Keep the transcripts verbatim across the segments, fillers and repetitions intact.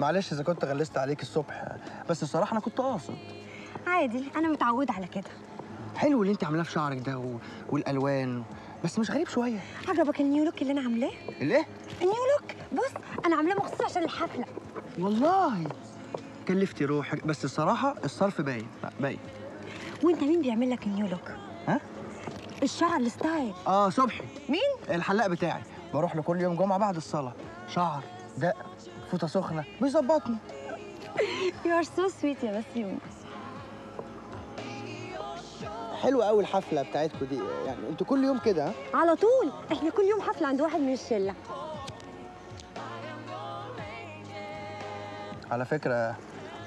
معلش اذا كنت غلست عليك الصبح، بس الصراحه انا كنت قاصد. عادي، انا متعوده على كده. حلو اللي انت عاملاه في شعرك ده و... والالوان، بس مش غريب شويه؟ عجبك النيو لوك اللي انا عاملاه؟ الايه؟ النيو لوك. بص انا عاملاه مخصوص عشان الحفله. والله كلفتي روحك، بس الصراحه الصرف باين باين. وانت مين بيعمل لك النيو لوك؟ ها؟ الشعر الستايل. اه صبحي. مين؟ الحلاق بتاعي، بروح له كل يوم جمعه بعد الصلاه. شعر دق، فوطه سخنه، بيظبطني. يو ار سو سويت يا بسيم. حلوه قوي الحفله بتاعتكم دي، يعني انتوا كل يوم كده؟ على طول، احنا كل يوم حفله عند واحد من الشله. على فكره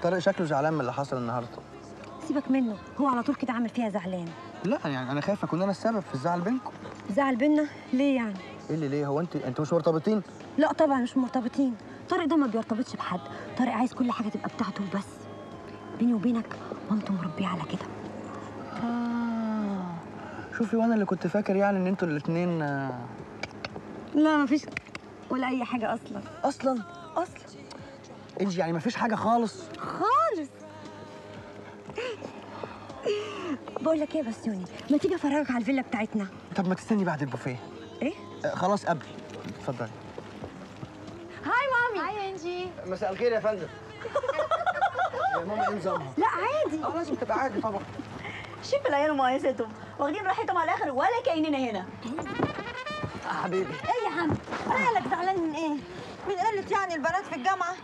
طارق شكله زعلان من اللي حصل النهارده. سيبك منه، هو على طول كده عامل فيها زعلان. لا يعني انا خايفه اكون انا السبب في الزعل بينكم. زعل بينا؟ ليه يعني؟ ايه اللي ليه؟ هو انت انتوا مش مرتبطين؟ لا طبعا مش مرتبطين، طارق ده ما بيرتبطش بحد، طارق عايز كل حاجه تبقى بتاعته وبس. بيني وبينك مامته مربيه على كده. آه. شوفي، وانا اللي كنت فاكر يعني ان انتوا الاثنين آه... لا مفيش ولا اي حاجه اصلا. اصلا؟ اصلا انت يعني مفيش حاجه خالص؟ خالص. بقول لك ايه يا بسيوني، ما تيجي افرجك على الفيلا بتاعتنا؟ طب ما تستني بعد البوفيه. ايه؟ آه خلاص قبل. اتفضلي. هاي مامي. هاي انجي. مساء الخير يا فندم. يا ماما ايه نظامها؟ لا عادي. اه لازم تبقى عادي طبعا. شوف العيال ومقايستهم، واخدين راحتهم على الاخر ولا كأننا هنا. اه حبيبي. ايه يا عم؟ مالك زعلان من ايه؟ من قلة يعني البنات في الجامعة؟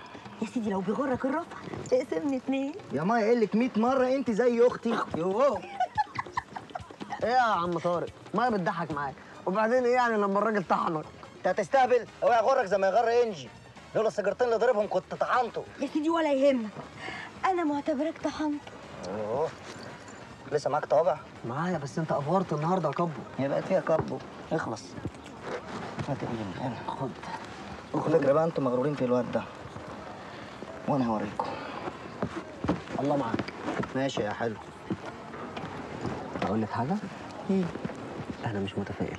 يا سيدي لو بيغرك الرفع تقسمني اتنين. يا مايا قال لك مية مرة أنت زي أختي. يوه. إيه يا عم طارق؟ مايا بتضحك معاك، وبعدين إيه يعني لما الراجل طحنك؟ أنت هتستهبل؟ أوعى يغرك زي ما يغر إنجي، لولا السجارتين اللي ضربهم كنت طحنته. يا سيدي ولا يهمك، أنا معتبراك طحنته. يوه. لسه معاك طابع؟ معايا، بس أنت أفورت النهارده يا كبو. هي بقت فيها كبو، اخلص. ما تقلقش، أنا خد. وخلي بقى أنتوا مغرورين في الواد ده. وانا هوريكم. الله معاك. ماشي يا حلو. اقول لك حاجه؟ ايه؟ انا مش متفائل.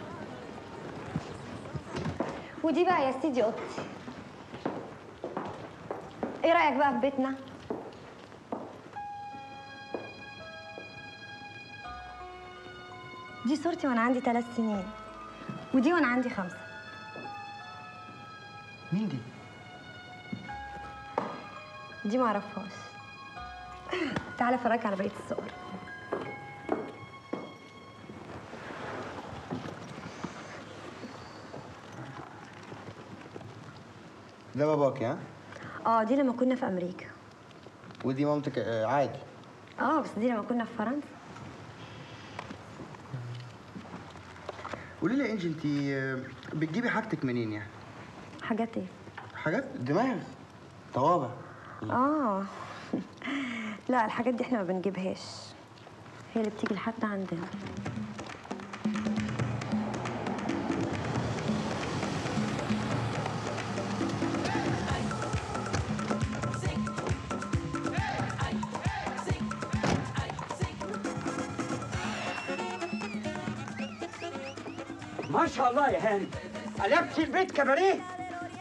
ودي بقى يا سيدي اوضتي. ايه رايك بقى في بيتنا؟ دي صورتي وانا عندي ثلاث سنين، ودي وانا عندي خمسه. مين دي؟ دي معرفهاش. تعالى افرجك على بقيه الصور. ده باباكي ها؟ اه دي لما كنا في امريكا. ودي مامتك عادي؟ اه بس دي لما كنا في فرنسا. قولي لي يا انجي، انت بتجيبي حاجتك منين يعني؟ حاجات ايه؟ حاجات دماغ، طوابع. اه لا الحاجات دي احنا ما بنجيبهاش، هي اللي بتيجي لحد عندنا. ما شاء الله يا هاني، قلبتي البيت كباريه.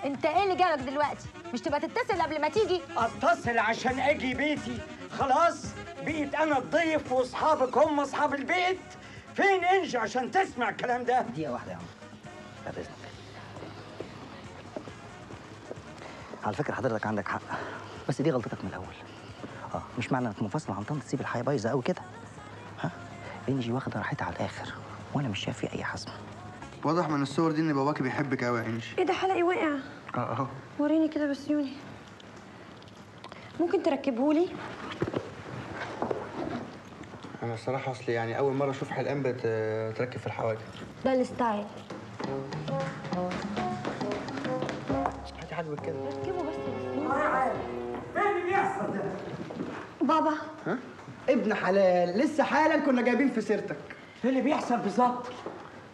انت ايه اللي جالك دلوقتي؟ مش تبقى تتصل قبل ما تيجي؟ اتصل عشان اجي بيتي، خلاص بقيت انا الضيف واصحابك هم اصحاب البيت. فين انجي عشان تسمع الكلام ده؟ دقيقة واحدة يا عم، بعد اذنك. على فكرة حضرتك عندك حق، بس دي غلطتك من الأول. اه مش معنى انك منفصلة عن طنط تسيب الحياة بايظة أوي كده. ها؟ انجي واخدة راحتها على الآخر، وأنا مش شايف فيه أي حزم. واضح من الصور دي إن باباكي بيحبك أوي يا انجي. إيه ده حلقي وقع؟ اه اهو. وريني كده بس يوني، ممكن تركبهولي؟ انا الصراحه اصلي يعني اول مره اشوف حلقان بتركب في الحواجب. ده الستايل. هاتي حاجه كده ركبه بس. ايه اللي بيحصل ده؟ بابا. ها؟ ابن حلال لسه حالا كنا جايبين في سيرتك. ايه اللي بيحصل بالظبط؟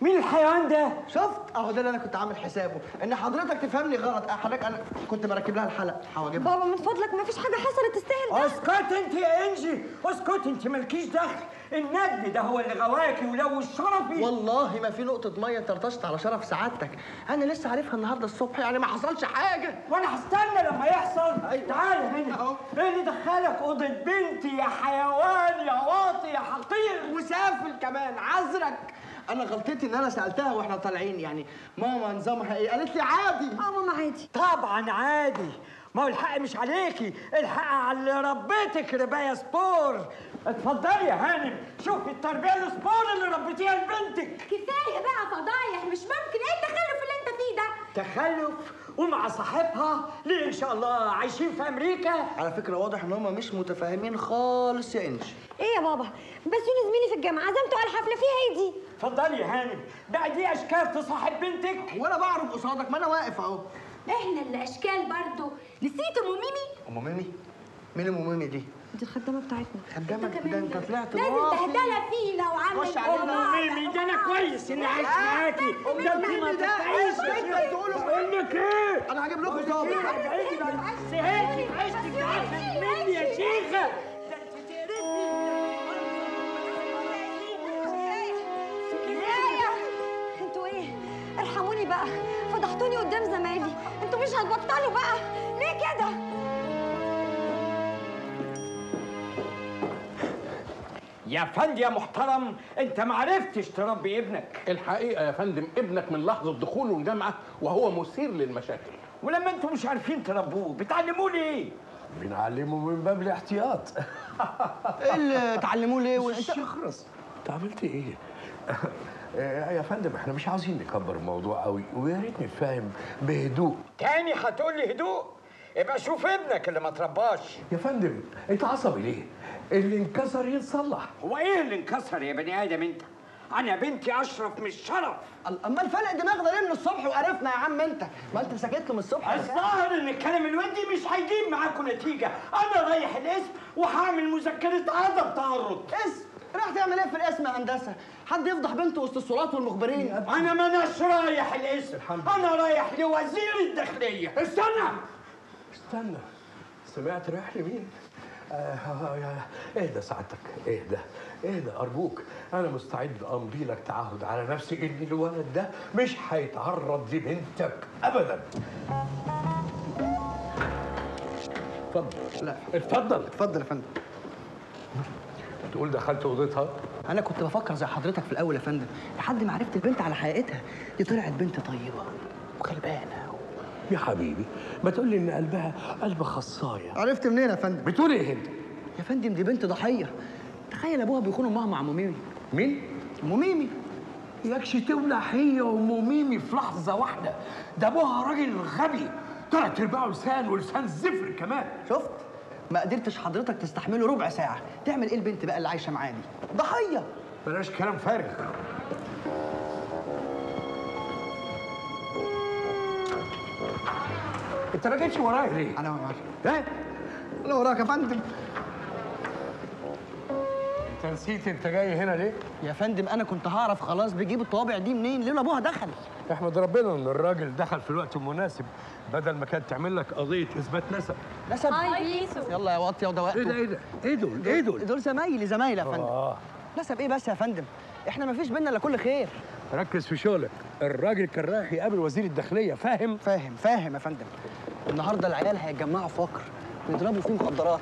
مين الحيوان ده؟ شفت؟ اهو ده اللي انا كنت عامل حسابه، ان حضرتك تفهمني غلط، حضرتك انا كنت بركب لها الحلق، هواجبها. بابا من فضلك مفيش حاجة حصلت تستاهل ده. اسكت انت يا انجي، اسكت انت مالكيش دخل، الندل ده هو اللي غواكي ولو شرفي. والله ما في نقطة مية طرطشت على شرف سعادتك، انا لسه عارفها النهارده الصبح، يعني ما حصلش حاجة. وانا هستنى لما يحصل. أيوة. تعالى هنا اهو. ايه اللي دخلك أوضة بنتي يا حيوان يا واطي يا حقير وسافل كمان عذرك؟ أنا غلطتي إن أنا سألتها وإحنا طالعين، يعني ماما نظامها إيه؟ قالت لي عادي. أه ماما عادي. طبعًا عادي، ما هو الحق مش عليكي، الحق على اللي ربيتك رباية سبور. اتفضلي يا هانم، شوفي التربية السبور اللي ربيتيها لبنتك. كفاية بقى فضايح، مش ممكن، إيه التخلف اللي أنت فيه ده؟ تخلف؟ ومع صاحبها ليه ان شاء الله عايشين في امريكا؟ على فكره واضح ان هم مش متفاهمين خالص يا انجي. ايه يا بابا؟ بس يونس زميلي في الجامعه عزمته على الحفله فيها ايه دي؟ اتفضلي يا هانم، بقى دي اشكال تصاحب بنتك؟ وانا بعرف قصادك، ما انا واقف اهو. احنا اللي اشكال برضه، نسيت ام ميمي؟ ام ميمي؟ مين ام ميمي دي؟ دي الخدامه بتاعتنا. خدامه؟ ده انت طلعت لازم تهدلها فينا وعامل خش علينا ام ميمي، ده انا كويس اني عايش معاكي. ده انت ما تتعيش، انت بتقوله بقول لك ايه؟ انا هجيب لكم ضابط. سهلتي في عيشتك مني يا شيخه. ده انت تقرفني. كفايه انتوا ايه؟ ارحموني بقى، فضحتوني قدام زمايلي، انتوا مش هتبطلوا بقى ليه كده؟ يا فندم يا محترم، انت ما عرفتش تربي ابنك. الحقيقه يا فندم ابنك من لحظه دخوله الجامعه وهو مثير للمشاكل. ولما انتم مش عارفين تربوه بتعلموه ليه؟ بنعلمه من باب الاحتياط. ايه اللي تعلموه ليه والشيخ خلص؟ انت عملت ايه؟ يا فندم احنا مش عاوزين نكبر الموضوع قوي، ويا ريت نتفاهم بهدوء. تاني هتقول لي هدوء؟ يبقى شوف ابنك اللي ما ترباش. يا فندم انت عصبي ليه؟ اللي انكسر يتصلح. هو ايه اللي انكسر يا بني ادم انت؟ انا بنتي اشرف مش شرف. اما الفلق دماغنا ليه من الصبح وقرفنا يا عم انت؟ ما انت سكت له من الصبح. الظاهر ان الكلام الودي مش هيجيب معاكم نتيجه، انا رايح الاسم وهعمل مذكره عدم تعرض. اسم؟ راح تعمل ايه في الاسم يا هندسه؟ حد يفضح بنته وسط الصورات والمخبرين؟ انا ما اناش رايح الاسم، انا رايح لوزير الداخليه. استنى استنى، سمعت رايح لمين؟ اهدى سعادتك، اهدى اهدى ارجوك، انا مستعد امضي لك تعهد على نفسي ان الولد ده مش هيتعرض لبنتك ابدا. اتفضل. لا اتفضل اتفضل يا فندم. تقول دخلت اوضتها؟ انا كنت بفكر زي حضرتك في الاول يا فندم، لحد ما عرفت البنت على حقيقتها، دي طلعت بنت طيبه وغلبانه. يا حبيبي ما تقول لي ان قلبها قلب خصايه. عرفت منين يا فندم؟ بتقول ايه انت؟ يا فندم دي بنت ضحيه، تخيل ابوها بيكون امها مع ام ميمي. مين؟ ام ميمي. ياكش تولع هي وام ميمي في لحظه واحده، ده ابوها راجل غبي طلعت تربعه لسان ولسان زفر كمان. شفت؟ ما قدرتش حضرتك تستحمله ربع ساعه، تعمل ايه البنت بقى اللي عايشه معايا دي؟ ضحيه. بلاش كلام فارغ. انت ما جيتش ورايا ليه؟ انا وراك. ايه؟ انا وراك يا فندم. انت نسيت انت جاي هنا ليه؟ يا فندم انا كنت هعرف خلاص بيجيب الطوابع دي منين، لولا ابوها دخل. احمد ربنا ان الراجل دخل في الوقت المناسب، بدل ما كانت تعمل لك قضيه اثبات نسب. نسب؟ يلا يا واطيه وده وقته. ايه ده ايه ده؟ ايه دول؟ ايه دول؟ دول زمايلي زمايلي يا فندم. اه نسب ايه بس يا فندم؟ احنا ما فيش بينا الا كل خير. ركز في شغلك، الراجل كان رايح يقابل وزير الداخليه، فاهم؟ فاهم فاهم يا فندم. النهارده العيال هيتجمعوا في وكر ويضربوا فيه مخدرات.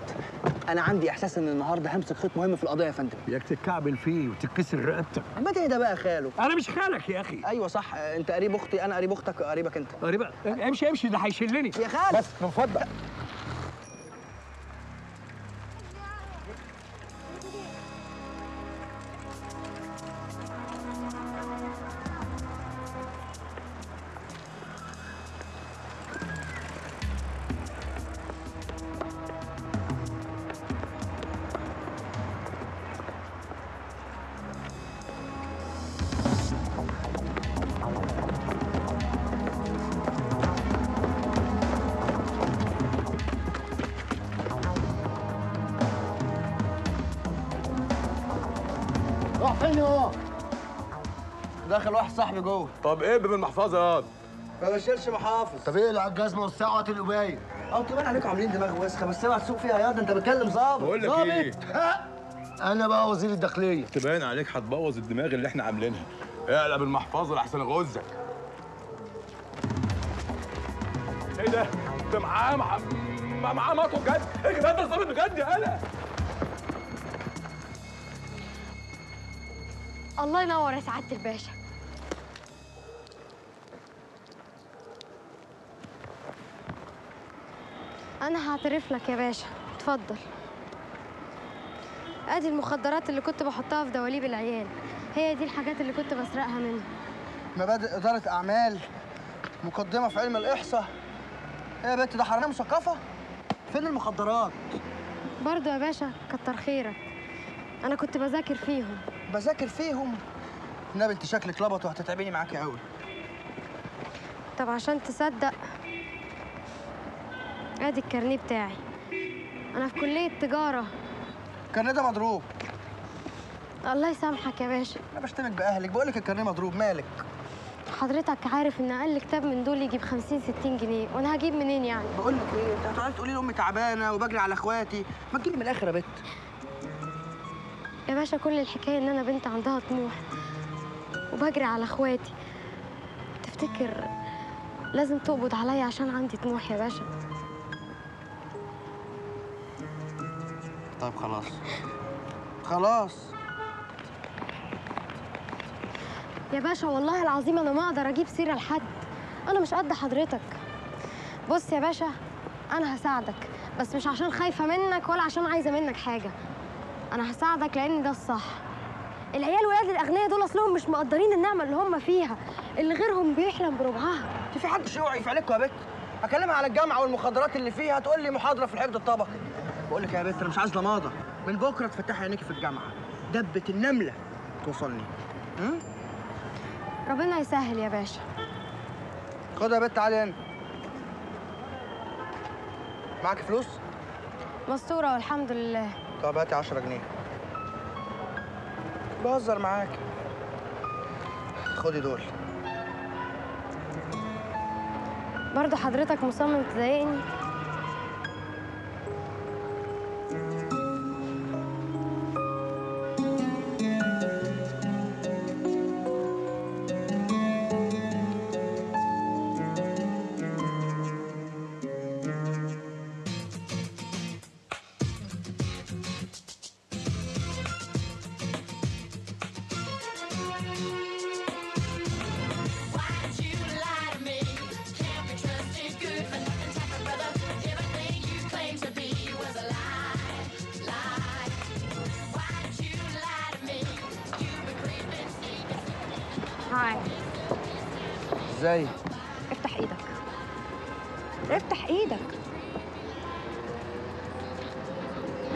انا عندي احساس ان النهارده همسك خيط مهم في القضيه يا فندم. ياك تتكعبل فيه وتتكسر رقبتك. ما تهدى بقى يا خاله. انا مش خالك يا اخي. ايوه صح، انت قريب اختي، انا قريب اختك، قريبك انت. قريب امشي امشي، ده هيشلني يا خاله. بس من فضلك. داخل واحد صاحبي جوه. طب ايه بالمحفظه يا واد؟ ما بشيلش محافظ. طب ايه الجزمه والساعه وقت القبايه؟ اه تبان عليكم عاملين دماغ وسخه، بس اوعى تسوق فيها ياض. انت بتكلم ظابط. بقول لك ايه؟ انا بقى وزير الداخليه. تبان عليك هتبوظ الدماغ اللي احنا عاملينها. اقلب إيه المحفظه لحسن اغزك. ايه ده؟ انت معاه معاه معاه مطوه بجد؟ ايه الجدع ده ظابط بجد يا هلا؟ الله ينور يا سعاده الباشا. انا هعترف لك يا باشا، اتفضل. ادي المخدرات اللي كنت بحطها في دواليب العيال، هي دي الحاجات اللي كنت بسرقها منهم. مبادئ اداره اعمال، مقدمه في علم الاحصاء. ايه يا بنت ده حراميه مثقفه؟ فين المخدرات؟ برضه يا باشا كتر خيرك، انا كنت بذاكر فيهم. بذاكر فيهم؟ النبي انت شكلك لبط وهتتعبيني معاكي قوي. طب عشان تصدق ادي الكارنيه بتاعي، انا في كليه تجاره. الكارنيه ده مضروب. الله يسامحك يا باشا. انا بشتمك باهلك، بقول لك الكارنيه مضروب. مالك؟ حضرتك عارف ان اقل كتاب من دول يجيب خمسين ستين جنيه، وانا هجيب منين يعني؟ بقول لك ايه، انت هتقعدي تقولي لامي تعبانه وبجري على اخواتي، ما تجيلي من الاخر يا بت. يا باشا كل الحكايه ان انا بنت عندها طموح وبجري على اخواتي. تفتكر لازم تقبض عليا عشان عندي طموح يا باشا؟ طيب خلاص خلاص يا باشا، والله العظيم انا ما اقدر اجيب سيره لحد، انا مش قد حضرتك. بص يا باشا، انا هساعدك بس مش عشان خايفه منك ولا عشان عايزه منك حاجه. انا هساعدك لان ده الصح. العيال ولاد الاغنياء دول اصلهم مش مقدرين النعمه اللي هم فيها، اللي غيرهم بيحلم بربعها. في حد شوعي في عليكوا يا بت؟ اكلمها على الجامعه والمخدرات اللي فيها، تقول لي محاضره في الحفظ الطبقي. بقول لك يا بت انا مش عايز لماضه، من بكره تفتحي عينيكي في الجامعه، دبه النمله توصلني. امم ربنا يسهل يا باشا. خد يا بت، تعالي هنا. معاكي فلوس؟ مستوره والحمد لله. طب هاتي عشرة جنيه. بهزر معاكي. خدي دول. برضه حضرتك مصمم تضايقني؟ ازاي؟ افتح ايدك، افتح ايدك.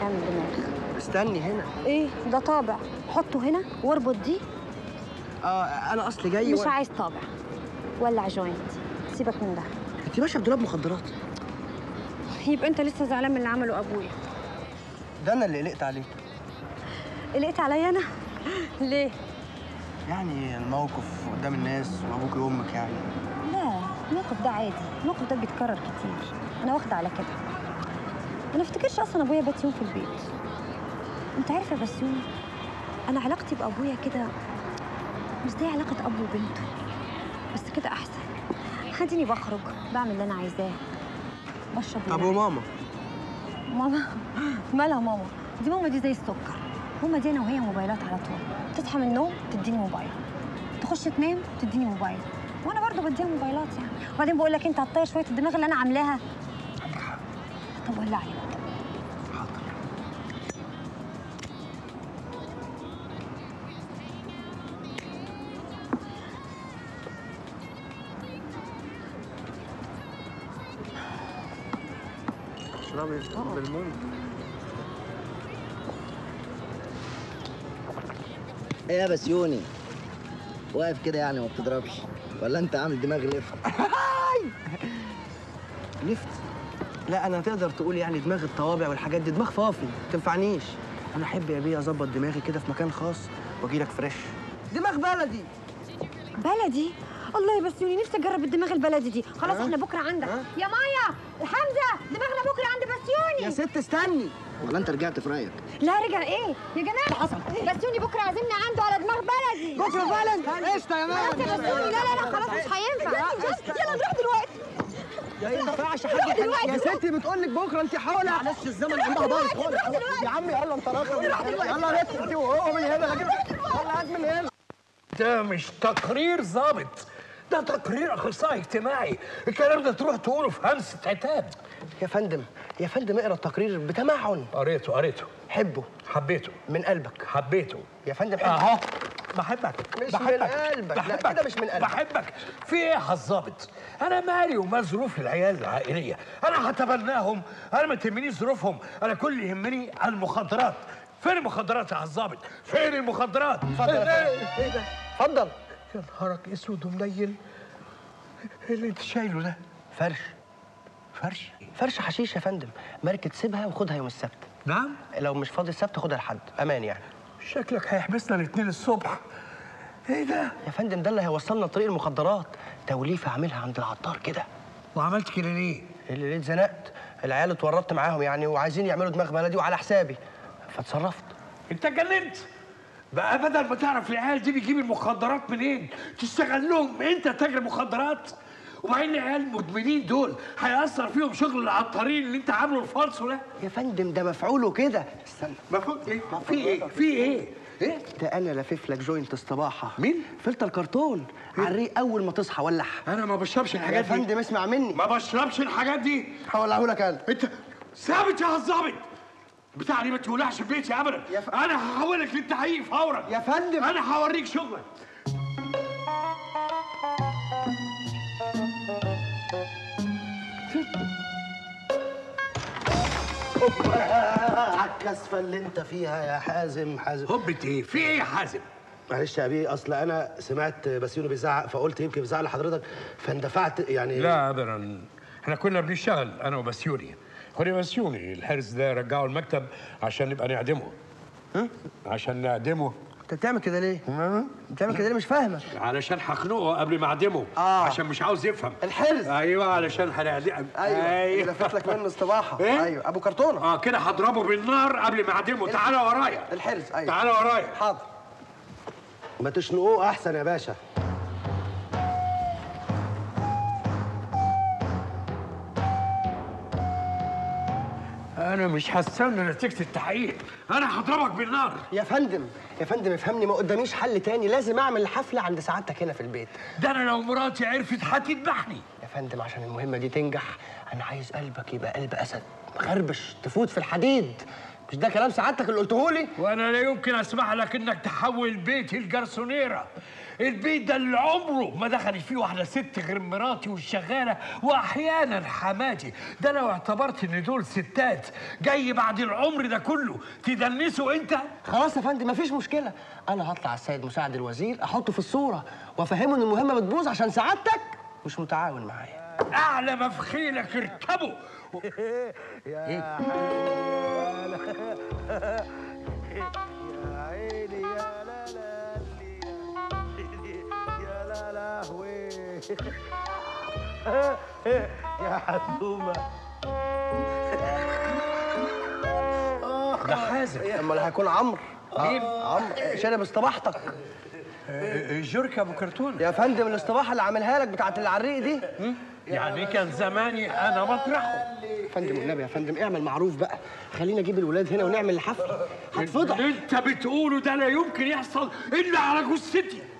اعمل دماغ. استني هنا. ايه ده؟ طابع. حطه هنا واربط دي. اه انا اصلي جاي مش و... عايز طابع. ولع جوينت، سيبك من ده. انت ماشيه بدولاب مخدرات. يبقى انت لسه زعلان من اللي عمله ابويا. ده انا اللي قلقت عليه. قلقت عليا انا؟ ليه؟ يعني الموقف قدام الناس وابوكي وامك يعني. لا الموقف ده عادي، الموقف ده بيتكرر كتير، انا واخده على كده. انا افتكرش اصلا ابويا بات يوم في البيت. انت عارف يا بسيوم، انا علاقتي بابويا كده مش زي علاقه اب وبنته، بس كده احسن. هديني بخرج، بعمل اللي انا عايزاه، بشرب. طب وماما؟ ماما مالها ماما؟ دي ماما دي زي السكر، هما دي انا وهي موبايلات على طول. تصحى من النوم تديني موبايل، تخش تنام تديني موبايل، وانا برضه بديها موبايلات يعني. وبعدين بقول لك انت هتطير شويه الدماغ اللي انا عاملاها. عندك حق. طب ولعي بقى. حاضر. اشربي بالموم. ايه يا بسيوني؟ واقف كده يعني ما بتضربش، ولا انت عامل دماغ لفت؟ لفت؟ لا انا تقدر تقول يعني دماغ الطوابع والحاجات دي دماغ فافي، ما تنفعنيش. انا احب يا بيه اظبط دماغي كده في مكان خاص واجي لك فريش. دماغ بلدي. بلدي؟ الله يبسوني، نفسي اجرب الدماغ البلدي دي. خلاص احنا بكره عندك. يا مايا حمزه، دماغنا بكره عند بسيوني. يا ست استني، ولا انت رجعت في رايك؟ لا رجع ايه يا جماعه اللي حصل؟ بسيوني بكره عازمنا عنده على دماغ بلدي. بكره بلد قشطه يا ماما. لا لا لا خلاص مش هينفع، يلا نروح دلوقتي. يا ما ينفعش حاجه يا ستي، بتقول لك بكره انت حاولي. معلش الزمن عندها ضاغط خالص يا عمي. يلا انت راخر، يلا نطلع انت وهو من هنا. يلا هات من هنا. ده مش تقرير ضابط، ده تقرير اخصائي اجتماعي. الكلام ده تروح تقوله في همسه عتاب. يا فندم يا فندم اقرا التقرير بتمعن. قريته قريته حبه حبيته من قلبك. حبيته يا فندم حبه. اهو بحبك مش بحبك. من قلبك بحبك. لا كده مش من قلبك. بحبك في ايه يا الظابط؟ انا مالي وما ظروف العيال العائليه، انا هتبناهم، انا ما تهمنيش ظروفهم، انا كل اللي يهمني المخدرات. فين المخدرات يا الظابط؟ فين المخدرات؟ اتفضل ايه ده؟ اتفضل. يا نهارك اسود ومنيل، ايه اللي انت شايله ده؟ فرش فرش فرش حشيش يا فندم، ماركة سيبها وخدها يوم السبت. نعم؟ لو مش فاضي السبت خدها لحد امان يعني. شكلك هيحبسنا الاثنين الصبح. ايه ده؟ يا فندم ده اللي هيوصلنا لطريق المخدرات، توليفه عاملها عند العطار كده. وعملت كده ليه؟ اللي ليه اتزنقت، العيال اتورطت معاهم يعني وعايزين يعملوا دماغ بلدي وعلى حسابي، فاتصرفت. انت اتجننت؟ بقى بدل ما تعرف العيال دي بتجيب المخدرات منين، تشتغل لهم انت تاجر مخدرات؟ وبعدين العيال المدمنين دول هيأثر فيهم شغل العطارين اللي انت عامله الفالصو ده؟ يا فندم ده مفعوله كده. استنى، مفعول ايه؟ في ايه؟ في ايه؟ ايه؟ ده انا لافف لك جوينت الصباحه. مين؟ فلتر كرتون على الريق اول ما تصحى ولح. انا ما بشربش الحاجات دي يا فندم. اسمع مني، ما بشربش الحاجات دي. هولعه لك انا. انت ثابت يا الظابط بتاع ليه ما تولعش في بيتي ابدا. ف... انا هحولك للتحقيق فورا يا فندم. انا هوريك شغلك. عالكسفه اللي انت فيها يا حازم. حازم هبة ايه؟ في ايه يا حازم؟ معلش يا بيه، اصل انا سمعت بسيوني بيزعق فقلت يمكن بيزعق لحضرتك فاندفعت يعني. لا ابدا، احنا كنا بنشتغل انا وبسيوني. خدي بسيوني الحارس ده رجعه المكتب عشان نبقى نعدمه. ها؟ عشان نعدمه. انت بتعمل كده ليه؟ بتعمل كده ليه؟ مش فاهمك. علشان هخنقه قبل ما اعدمه. اه عشان مش عاوز يفهم الحرز. ايوه علشان هنعدمه. ايوه ايوه لفت لك منه الصباحه. إيه؟ ايوه ابو كرتونه. اه كده هضربه بالنار قبل ما اعدمه. تعالى ورايا الحرز. ايوه تعالى ورايا. حاضر. ما تشنقوه احسن يا باشا. أنا مش هستنى نتيجة التحقيق، أنا هضربك بالنار. يا فندم، يا فندم افهمني، ما قداميش حل تاني، لازم أعمل حفلة عند سعادتك هنا في البيت. ده أنا لو مراتي عرفت هتذبحني. يا فندم عشان المهمة دي تنجح، أنا عايز قلبك يبقى قلب أسد، مخربش، تفوت في الحديد. مش ده كلام سعادتك اللي قلتهولي؟ وأنا لا يمكن أسمح لك إنك تحول بيتي لجرسونيرة. البيت ده اللي عمره ما دخلت فيه واحده ست غير مراتي والشغاله واحيانا حماتي. ده لو اعتبرت ان دول ستات جاي بعد العمر ده كله تدنسوا انت. خلاص يا فندم مفيش مشكله، انا هطلع السيد مساعد الوزير احطه في الصوره وافهمه ان المهمه بتبوظ عشان سعادتك مش متعاون معايا. اعلى ما في خيلك اركبه. يا عيني يا لا لا يا لهوي يا حزومه. ده حازم. امال هيكون عمرو. مين؟ عمرو شارب اصطباحتك. جوركا ابو كرتون يا فندم. الاصطباحه اللي عاملها لك بتاعت العريق دي يعني كان زماني انا مطرحه. يا فندم والنبي يا فندم اعمل معروف بقى، خلينا اجيب الولاد هنا ونعمل الحفله هتفضح. اللي انت بتقوله ده لا يمكن يحصل الا على جثتي.